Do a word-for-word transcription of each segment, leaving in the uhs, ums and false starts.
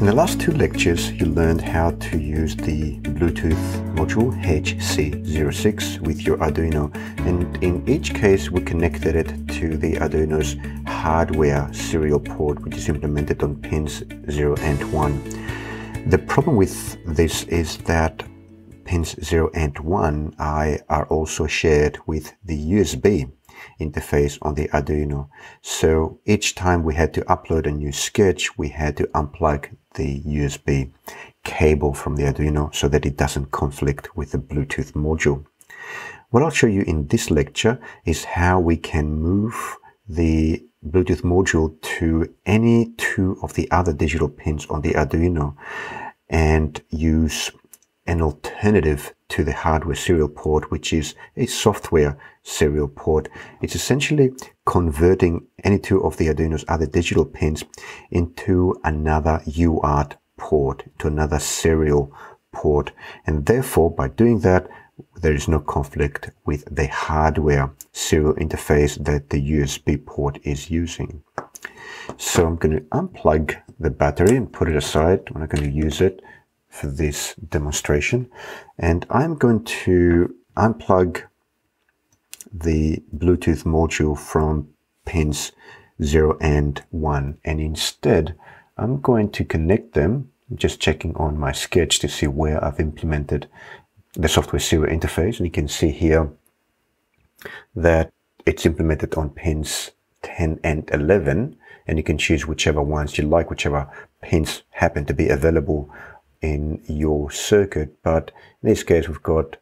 In the last two lectures, you learned how to use the Bluetooth module H C zero six with your Arduino, and in each case we connected it to the Arduino's hardware serial port, which is implemented on pins zero and one. The problem with this is that pins zero and one are also shared with the U S B interface on the Arduino. So each time we had to upload a new sketch, we had to unplug the U S B cable from the Arduino so that it doesn't conflict with the Bluetooth module. What I'll show you in this lecture is how we can move the Bluetooth module to any two of the other digital pins on the Arduino and use an alternative to the hardware serial port, which is a software serial port. It's essentially converting any two of the Arduino's other digital pins into another U A R T port, to another serial port. And therefore, by doing that, there is no conflict with the hardware serial interface that the U S B port is using. So I'm going to unplug the battery and put it aside. I'm not going to use it for this demonstration, and I'm going to unplug the Bluetooth module from pins zero and one, and instead I'm going to connect them. I'm just checking on my sketch to see where I've implemented the software serial interface, and you can see here that it's implemented on pins ten and eleven, and you can choose whichever ones you like, whichever pins happen to be available in your circuit. But in this case we've got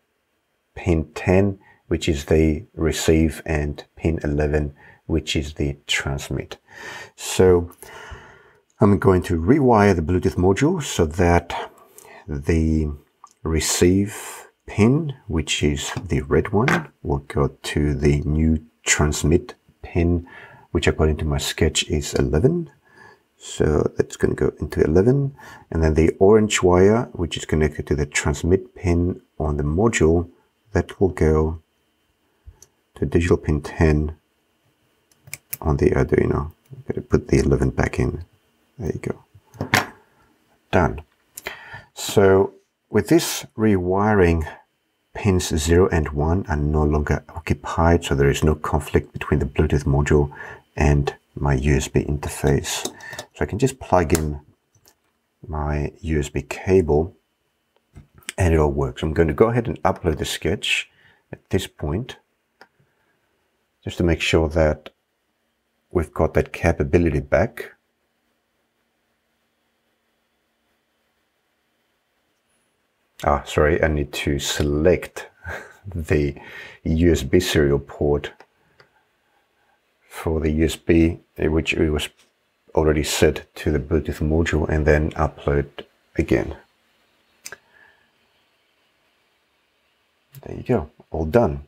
pin ten, which is the receive, and pin eleven, which is the transmit. So I'm going to rewire the Bluetooth module so that the receive pin, which is the red one, will go to the new transmit pin, which according to my sketch is eleven. So that's going to go into eleven, and then the orange wire, which is connected to the transmit pin on the module, that will go to digital pin ten on the Arduino. I'm going to put the eleven back in. There you go. Done. So with this rewiring, pins zero and one are no longer occupied, so there is no conflict between the Bluetooth module and my U S B interface. So I can just plug in my U S B cable and it all works. I'm going to go ahead and upload the sketch at this point, just to make sure that we've got that capability back. Ah, sorry, I need to select the U S B serial port for the U S B, which it was already set to the Bluetooth module, and then upload again. There you go, all done.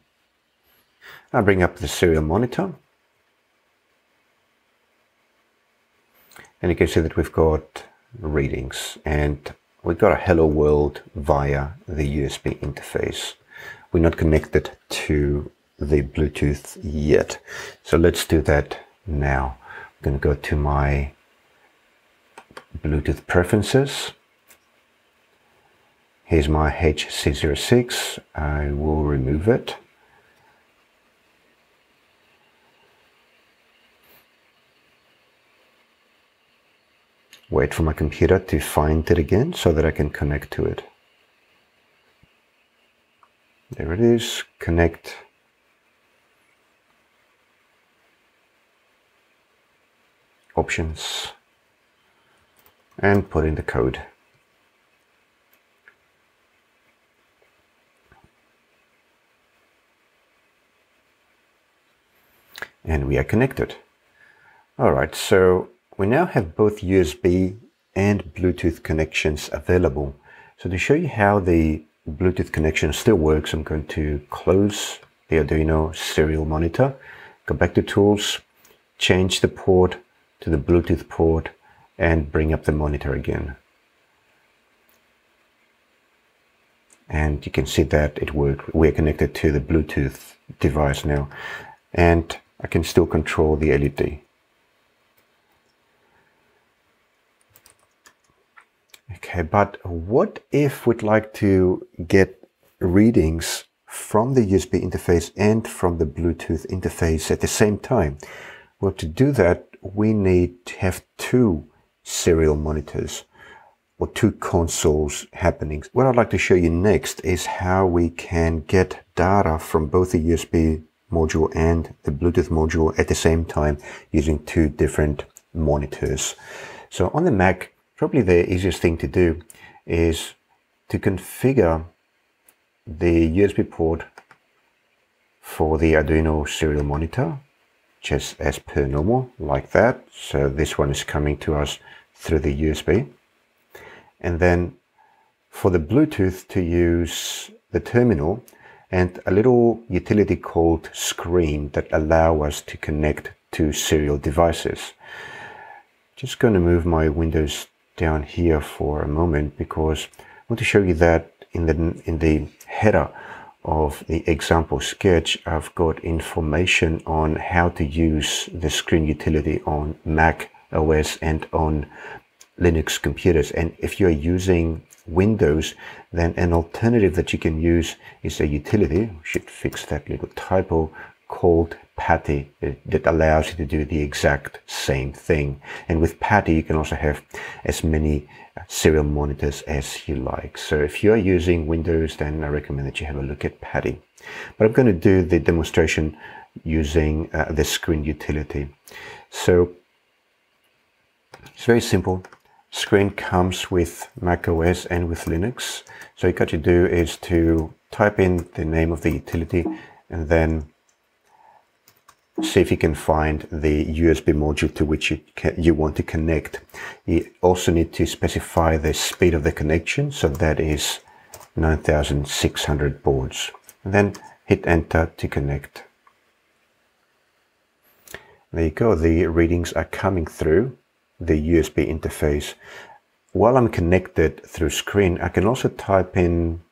I'll bring up the serial monitor, and you can see that we've got readings, and we've got a hello world via the U S B interface. We're not connected to the Bluetooth yet, so let's do that now. I'm going to go to my Bluetooth preferences. Here's my H C zero six. I will remove it. Wait for my computer to find it again so that I can connect to it. There it is. Connect. Options, and put in the code. And we are connected. All right, so we now have both U S B and Bluetooth connections available. So to show you how the Bluetooth connection still works, I'm going to close the Arduino serial monitor, go back to tools, change the port to the Bluetooth port, and bring up the monitor again. And you can see that it worked. We're connected to the Bluetooth device now, and I can still control the L E D. Okay, but what if we'd like to get readings from the U S B interface and from the Bluetooth interface at the same time? Well, to do that, we need to have two serial monitors or two consoles happening. What I'd like to show you next is how we can get data from both the U S B module and the Bluetooth module at the same time using two different monitors. So on the Mac, probably the easiest thing to do is to configure the U S B port for the Arduino serial monitor, just as per normal, like that. So this one is coming to us through the U S B. And then for the Bluetooth, to use the terminal and a little utility called screen that allow us to connect to serial devices. Just going to move my windows down here for a moment because I want to show you that in the, in the header of the example sketch, I've got information on how to use the screen utility on Mac O S and on Linux computers. And if you're using Windows, then an alternative that you can use is a utility, we should fix that little typo, called Putty, that allows you to do the exact same thing. And with Putty, you can also have as many serial monitors as you like. So if you're using Windows, then I recommend that you have a look at Putty. But I'm going to do the demonstration using uh, the screen utility. So it's very simple. Screen comes with macOS and with Linux. So what you got to do is to type in the name of the utility and then see if you can find the U S B module to which you, can, you want to connect. You also need to specify the speed of the connection, so that is nine thousand six hundred boards. And then hit enter to connect. There you go, the readings are coming through the U S B interface. While I'm connected through screen, I can also type in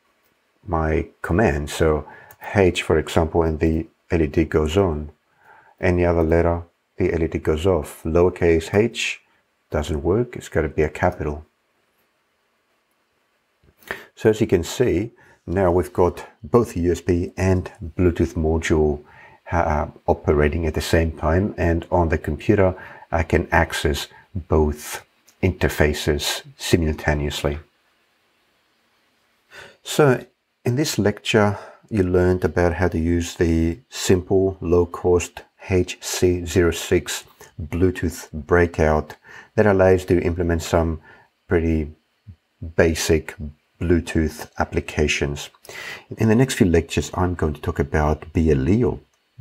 my command. So H, for example, and the L E D goes on. Any other letter, the L E D goes off. Lowercase h doesn't work, it's got to be a capital. So as you can see, now we've got both U S B and Bluetooth module uh, operating at the same time, and on the computer I can access both interfaces simultaneously. So in this lecture you learned about how to use the simple, low-cost H C zero six Bluetooth breakout that allows you to implement some pretty basic Bluetooth applications. In the next few lectures, I'm going to talk about B L E, or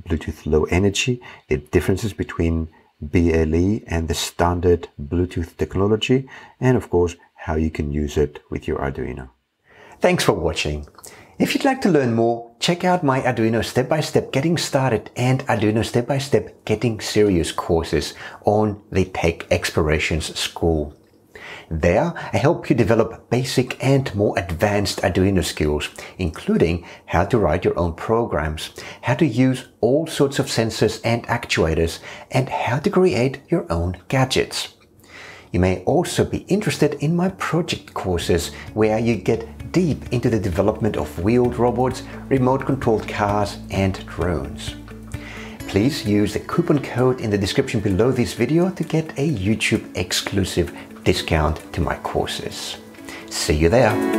Bluetooth Low Energy, the differences between B L E and the standard Bluetooth technology, and of course, how you can use it with your Arduino. Thanks for watching. If you'd like to learn more, check out my Arduino Step-by-Step Getting Started and Arduino Step-by-Step Getting Serious courses on the Tech Explorations School. There, I help you develop basic and more advanced Arduino skills, including how to write your own programs, how to use all sorts of sensors and actuators, and how to create your own gadgets. You may also be interested in my project courses, where you get deep into the development of wheeled robots, remote-controlled cars, and drones. Please use the coupon code in the description below this video to get a YouTube exclusive discount to my courses. See you there!